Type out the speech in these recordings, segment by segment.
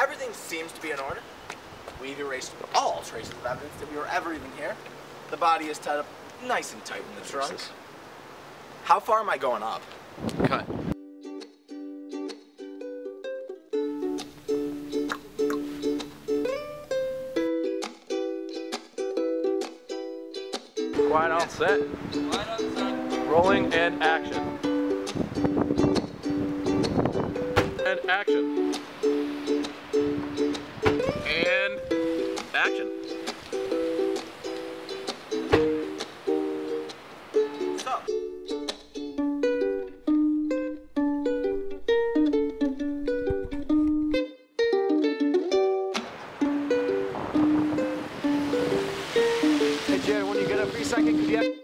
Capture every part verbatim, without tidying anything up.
Everything seems to be in order. We've erased all traces of evidence that we were ever even here. The body is tied up nice and tight in the trunk. How far am I going up? Cut. Quiet on set. Quiet on set. Rolling and action. And action. And action. Stop. Hey Jared, when you get up for a second, could you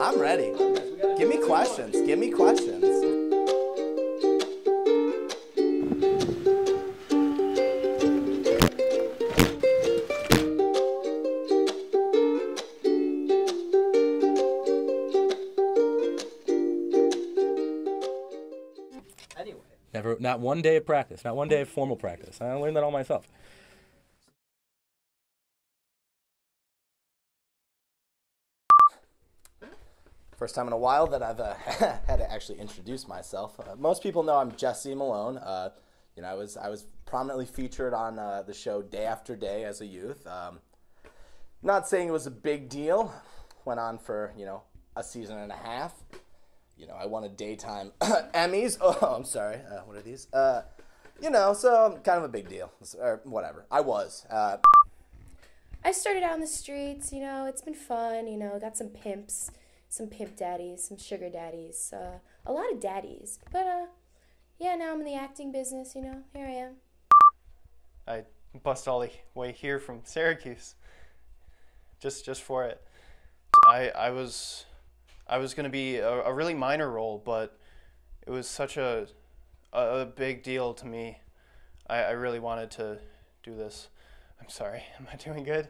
I'm ready. Give me questions. Give me questions. Anyway. Never, not one day of practice, not one day of formal practice. I learned that all myself. First time in a while that I've uh, had to actually introduce myself. Uh, most people know I'm Jesse Malone. Uh, you know, I was I was prominently featured on uh, the show Day After Day as a youth. Um, not saying it was a big deal. Went on for you know a season and a half. You know, I won a daytime Emmys. Oh, I'm sorry. Uh, what are these? Uh, you know, so kind of a big deal or whatever. I was. Uh, I started out in the streets. You know, it's been fun. You know, got some pimps. Some pimp daddies, some sugar daddies, uh, a lot of daddies. But, uh, yeah, now I'm in the acting business, you know, here I am. I bust all the way here from Syracuse, just just for it. I, I was I was going to be a, a really minor role, but it was such a, a, a big deal to me. I, I really wanted to do this. I'm sorry, am I doing good?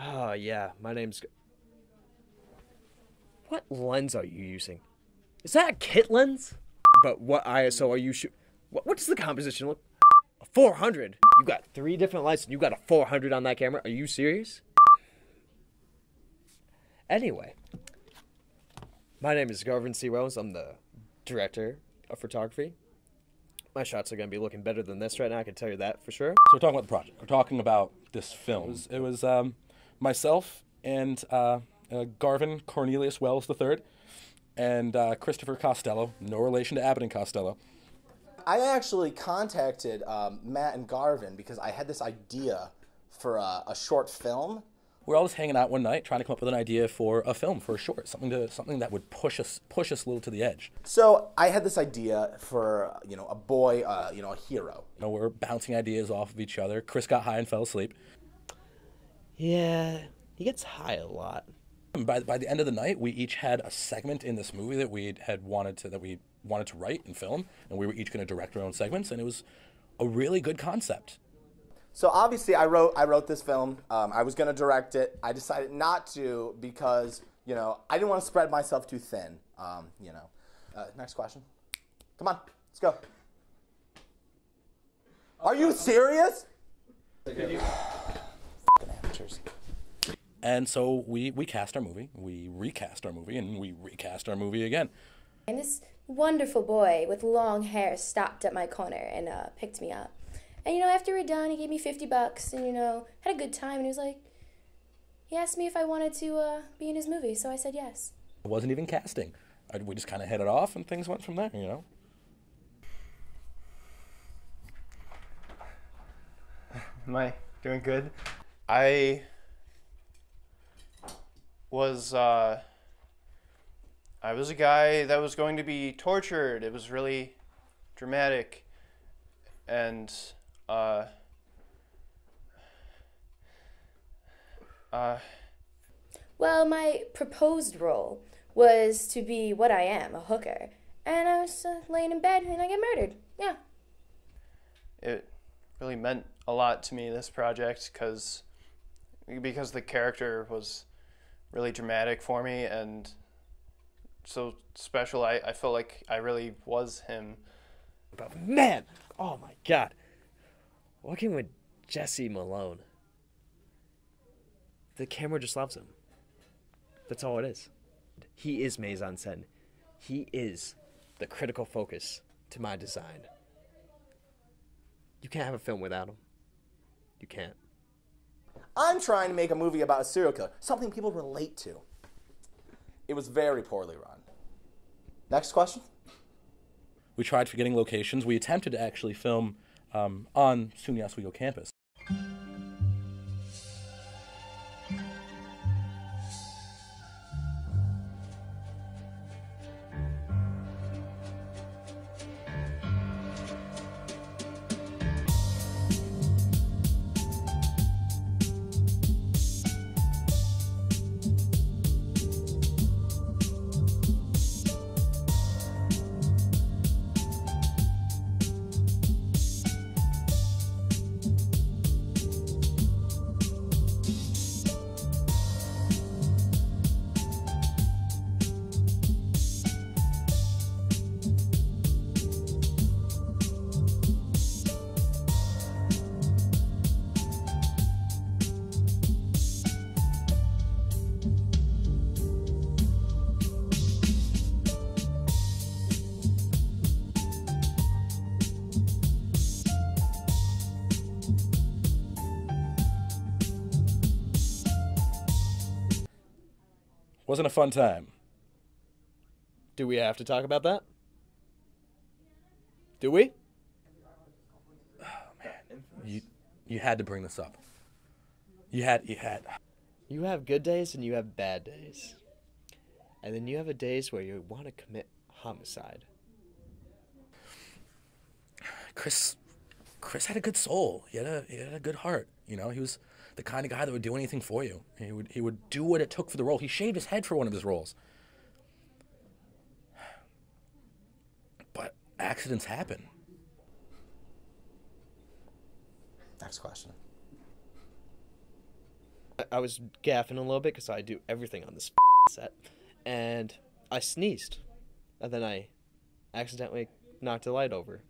Oh, yeah, my name's... What lens are you using? Is that a kit lens? But what I S O are you shooting? What, what does the composition look? A four hundred? You got three different lights and you got a four hundred on that camera? Are you serious? Anyway, my name is Garvin C. Wells. I'm the director of photography. My shots are going to be looking better than this right now. I can tell you that for sure. So we're talking about the project. We're talking about this film. It was, it was um, myself and... Uh, Uh, Garvin Cornelius Wells the third, and uh, Christopher Costello, no relation to Abbott and Costello. I actually contacted um, Matt and Garvin because I had this idea for a, a short film. We were all just hanging out one night trying to come up with an idea for a film, for a short, something to something that would push us push us a little to the edge. So I had this idea for you know a boy, uh, you know a hero. You know, we're bouncing ideas off of each other. Chris got high and fell asleep. Yeah, he gets high a lot. By, by the end of the night, we each had a segment in this movie that we had wanted to that we wanted to write and film, and we were each going to direct our own segments, and it was a really good concept. So obviously, I wrote I wrote this film. Um, I was going to direct it. I decided not to because you know I didn't want to spread myself too thin. Um, you know. Uh, next question. Come on, let's go. Are you serious? Fucking amateurs. And so we, we cast our movie, we recast our movie, and we recast our movie again. And this wonderful boy with long hair stopped at my corner and uh, picked me up. And, you know, after we were done, he gave me fifty bucks and, you know, had a good time. And he was like, he asked me if I wanted to uh, be in his movie, so I said yes. It wasn't even casting. We just kind of hit it off and things went from there, you know. Am I doing good? I... was uh, I was a guy that was going to be tortured. It was really dramatic, and uh, uh, well, my proposed role was to be what I am, a hooker. And I was uh, laying in bed and I got murdered. Yeah. It really meant a lot to me, this project, because because the character was really dramatic for me and so special. I, I felt like I really was him. But man, oh my God. Working with Jesse Malone, the camera just loves him. That's all it is. He is Maison Senn. He is the critical focus to my design. You can't have a film without him. You can't. I'm trying to make a movie about a serial killer, something people relate to. It was very poorly run. Next question. We tried forgetting locations. We attempted to actually film um, on SUNY Oswego campus. Wasn't a fun time. Do we have to talk about that? Do we? Oh man, you you had to bring this up. You had you had. You have good days and you have bad days, and then you have a days where you want to commit homicide. Chris, Chris had a good soul. He had a he had a good heart. You know, he was the kind of guy that would do anything for you. He would, he would do what it took for the role. He shaved his head for one of his roles. But accidents happen. Next question. I was gaffing a little bit because I do everything on this set. And I sneezed. And then I accidentally knocked a light over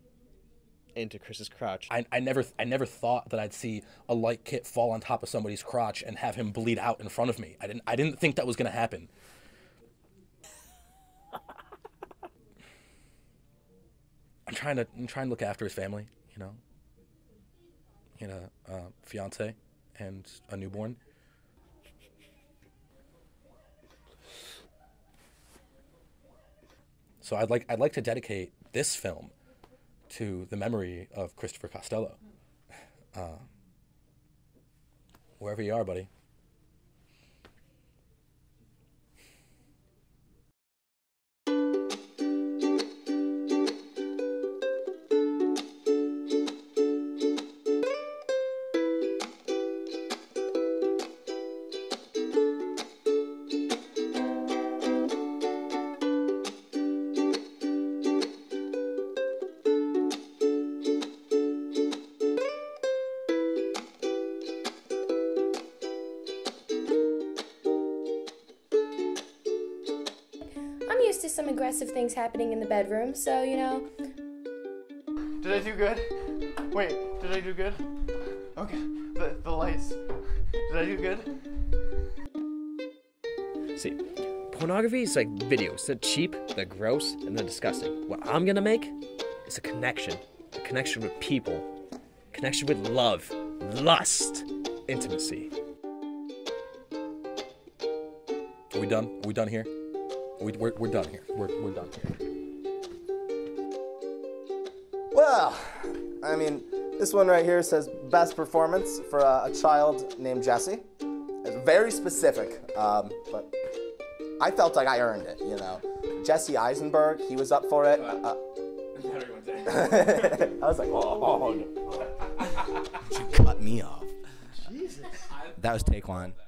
into Chris's crotch. I, I never I never thought that I'd see a light kit fall on top of somebody's crotch and have him bleed out in front of me. I didn't I didn't think that was gonna happen. I'm trying to I'm trying to look after his family, you know. He had a uh, fiance and a newborn. So I'd like I'd like to dedicate this film to the memory of Christopher Costello. Uh, wherever you are, buddy. To some aggressive things happening in the bedroom, so you know. Did I do good? Wait, did I do good? Okay, the, the lights. Did I do good? See, pornography is like videos. They're cheap, they're gross, and they're disgusting. What I'm gonna make is a connection. A connection with people. A connection with love, lust, intimacy. Are we done? Are we done here? We, we're, we're done here. We're, we're done here. Well, I mean, this one right here says best performance for a, a child named Jesse. It's very specific, um, but I felt like I earned it, you know. Jesse Eisenberg, he was up for it. Uh, I was like, oh. You cut me off. Jesus. That was take one.